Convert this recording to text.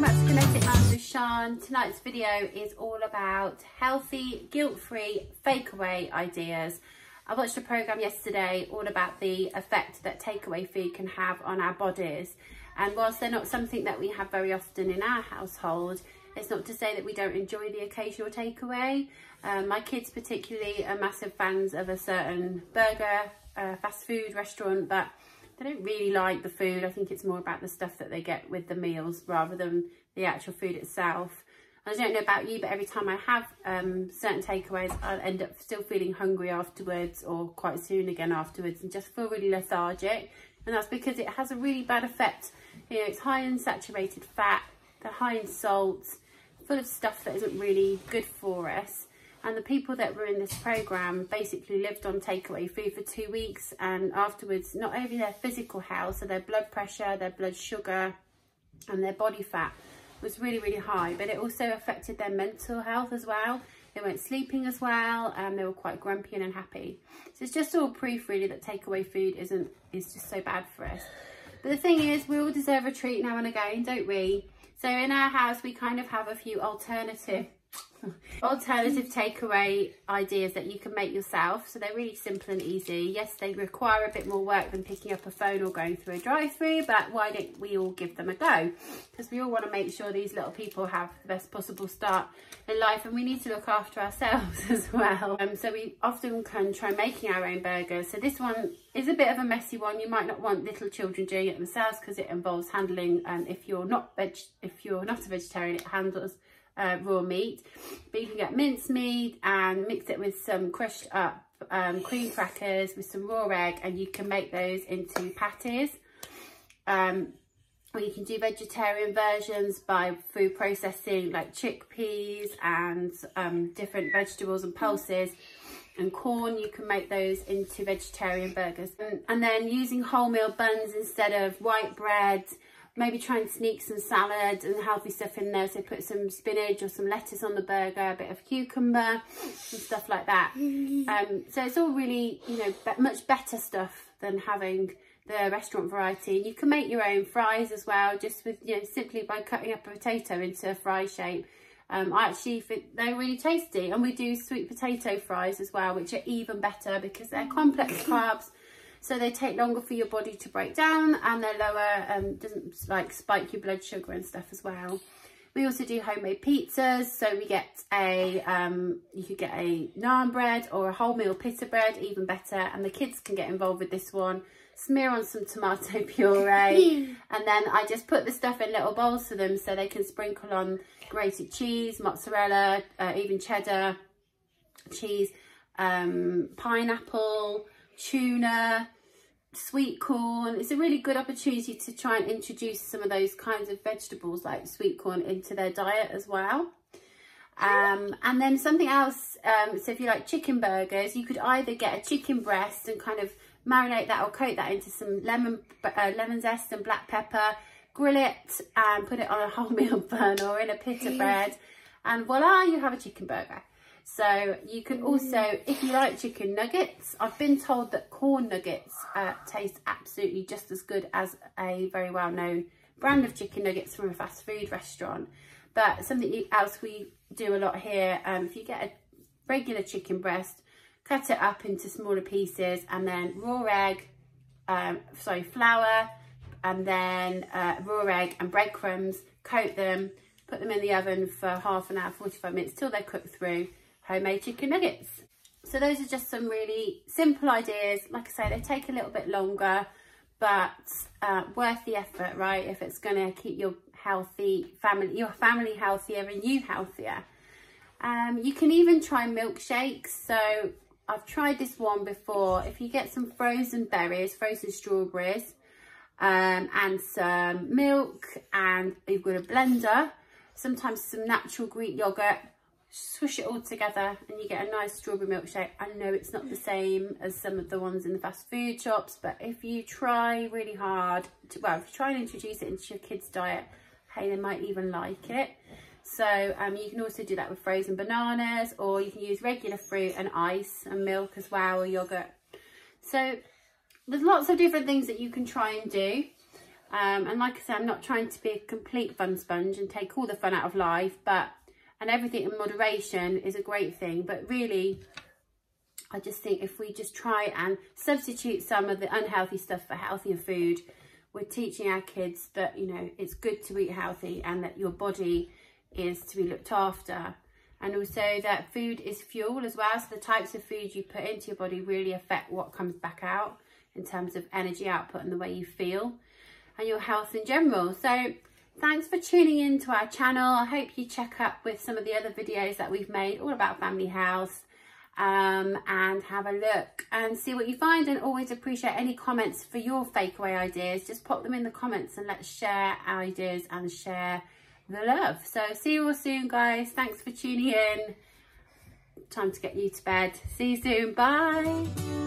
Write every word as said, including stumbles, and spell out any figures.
welcome back to Cosmetic Mums with Sian. Tonight's video is all about healthy, guilt-free, fakeaway ideas. I watched a programme yesterday all about the effect that takeaway food can have on our bodies. And whilst they're not something that we have very often in our household, it's not to say that we don't enjoy the occasional takeaway. Um, my kids particularly are massive fans of a certain burger, uh, fast food restaurant, but they don't really like the food. I think it's more about the stuff that they get with the meals rather than the actual food itself. I don't know about you, but every time I have um, certain takeaways, I'll end up still feeling hungry afterwards, or quite soon again afterwards, and just feel really lethargic. And that's because it has a really bad effect. You know, it's high in saturated fat, they're high in salt, full of stuff that isn't really good for us. And the people that were in this programme basically lived on takeaway food for two weeks. And afterwards, not only their physical health, so their blood pressure, their blood sugar and their body fat was really, really high. But it also affected their mental health as well. They weren't sleeping as well, and they were quite grumpy and unhappy. So it's just all proof really that takeaway food isn't, is just so bad for us. But the thing is, we all deserve a treat now and again, don't we? So in our house, we kind of have a few alternative alternative takeaway ideas that you can make yourself. So they're really simple and easy. Yes, they require a bit more work than picking up a phone or going through a drive-through, but why don't we all give them a go? Because we all want to make sure these little people have the best possible start in life, and we need to look after ourselves as well. Um, so we often can try making our own burgers. So this one is a bit of a messy one. You might not want little children doing it themselves because it involves handling, and um, if you're not veg if you're not a vegetarian, it handles Uh, raw meat. But you can get minced meat and mix it with some crushed up um, cream crackers with some raw egg, and you can make those into patties. Um, or you can do vegetarian versions by food processing, like chickpeas and um, different vegetables and pulses and corn. You can make those into vegetarian burgers, and, and then using wholemeal buns instead of white bread. Maybe try and sneak some salad and healthy stuff in there. So put some spinach or some lettuce on the burger, a bit of cucumber and stuff like that. Um, so it's all really, you know, be much better stuff than having the restaurant variety. And you can make your own fries as well, just with, you know, simply by cutting up a potato into a fry shape. Um, I actually think they're really tasty. And we do sweet potato fries as well, which are even better because they're complex carbs. So they take longer for your body to break down, and they're lower, um, doesn't like spike your blood sugar and stuff as well. We also do homemade pizzas. So we get a, um, you could get a naan bread or a wholemeal pita bread, even better. And the kids can get involved with this one. Smear on some tomato puree. And then I just put the stuff in little bowls for them so they can sprinkle on grated cheese, mozzarella, uh, even cheddar cheese, um, pineapple, tuna, sweet corn. It's a really good opportunity to try and introduce some of those kinds of vegetables like sweet corn into their diet as well. Um, and then something else, um, so if you like chicken burgers, you could either get a chicken breast and kind of marinate that or coat that into some lemon, uh, lemon zest and black pepper, grill it and put it on a wholemeal bun or in a pita bread, and voila, you have a chicken burger. So you can also, if you like chicken nuggets, I've been told that corn nuggets uh, taste absolutely just as good as a very well-known brand of chicken nuggets from a fast food restaurant. But something else we do a lot here, um, if you get a regular chicken breast, cut it up into smaller pieces, and then raw egg, um, sorry, flour, and then uh, raw egg and breadcrumbs, coat them, put them in the oven for half an hour, forty-five minutes, till they're cooked through. Homemade chicken nuggets. So those are just some really simple ideas. Like I say, they take a little bit longer, but uh, worth the effort, right? If it's going to keep your healthy family, your family healthier and you healthier. Um, you can even try milkshakes. So I've tried this one before. If you get some frozen berries, frozen strawberries, um, and some milk, and you've got a blender, sometimes some natural Greek yogurt, swish it all together and you get a nice strawberry milkshake. I know it's not the same as some of the ones in the fast food shops, but if you try really hard to, well, if you try and introduce it into your kids' diet, hey, they might even like it. So um, you can also do that with frozen bananas, or you can use regular fruit and ice and milk as well, or yogurt. So there's lots of different things that you can try and do. Um, and like I said, I'm not trying to be a complete fun sponge and take all the fun out of life, but, and everything in moderation is a great thing. But really, I just think if we just try and substitute some of the unhealthy stuff for healthier food, we're teaching our kids that, you know, it's good to eat healthy and that your body is to be looked after. And also that food is fuel as well. So the types of food you put into your body really affect what comes back out in terms of energy output and the way you feel and your health in general. So thanks for tuning in to our channel. I hope you check up with some of the other videos that we've made all about Family House, um, and have a look and see what you find, and always appreciate any comments for your takeaway ideas. Just pop them in the comments and let's share our ideas and share the love. So see you all soon, guys. Thanks for tuning in. Time to get you to bed. See you soon. Bye.